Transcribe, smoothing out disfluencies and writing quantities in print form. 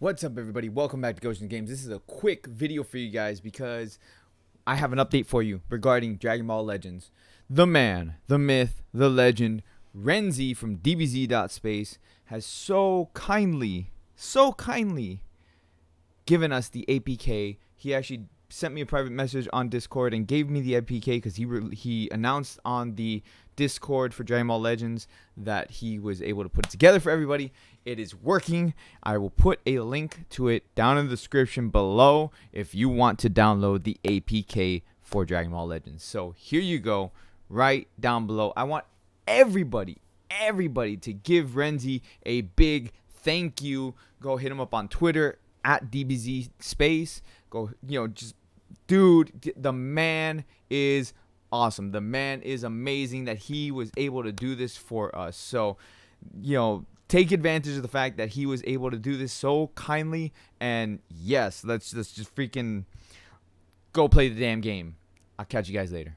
What's up, everybody? Welcome back to Gotians Games. This is a quick video for you guys because I have an update for you regarding Dragon Ball Legends. The man, the myth, the legend, Renzy from DBZ.Space has so kindly given us the APK. He actually sent me a private message on Discord and gave me the APK because he announced on the Discord for Dragon Ball Legends that he was able to put it together for everybody. It is working. I will put a link to it down in the description below if you want to download the APK for Dragon Ball Legends. So here you go, right down below. I want everybody to give Renzy a big thank you. Go hit him up on Twitter at DBZ.Space. Go, just, dude, the man is awesome. The man is amazing that he was able to do this for us. So, take advantage of the fact that he was able to do this so kindly. And yes, let's just freaking go play the damn game. I'll catch you guys later.